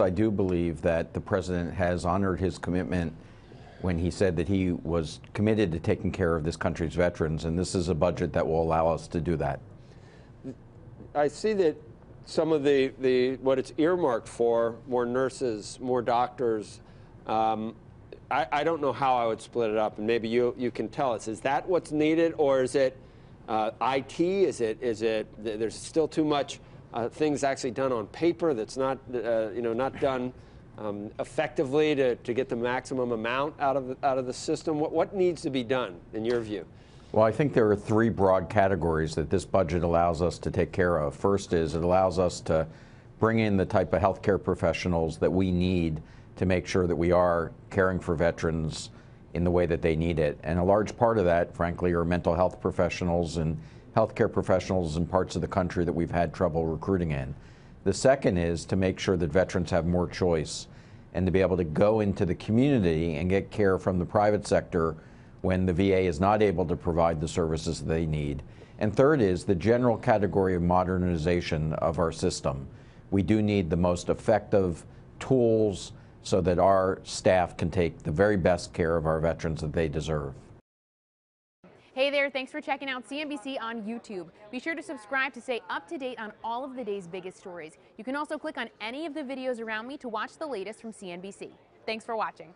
I do believe that the president has honored his commitment when he said that he was committed to taking care of this country's veterans, and this is a budget that will allow us to do that. I see that some of what it's earmarked for, more nurses, more doctors, I don't know how I would split it up, and maybe you can tell us. Is that what's needed, or is it IT? Is it there's still too much things actually done on paper that's not not done effectively to get the maximum amount out of the system? What needs to be done in your view? Well, I think there are three broad categories that this budget allows us to take care of. First is it allows us to bring in the type of healthcare professionals that we need to make sure that we are caring for veterans in the way that they need it. And a large part of that, frankly, are mental health professionals and healthcare professionals in parts of the country that we've had trouble recruiting in. The second is to make sure that veterans have more choice and to be able to go into the community and get care from the private sector when the VA is not able to provide the services they need. And third is the general category of modernization of our system. We do need the most effective tools so that our staff can take the very best care of our veterans that they deserve. Hey there, thanks for checking out CNBC on YouTube. Be sure to subscribe to stay up to date on all of the day's biggest stories. You can also click on any of the videos around me to watch the latest from CNBC. Thanks for watching.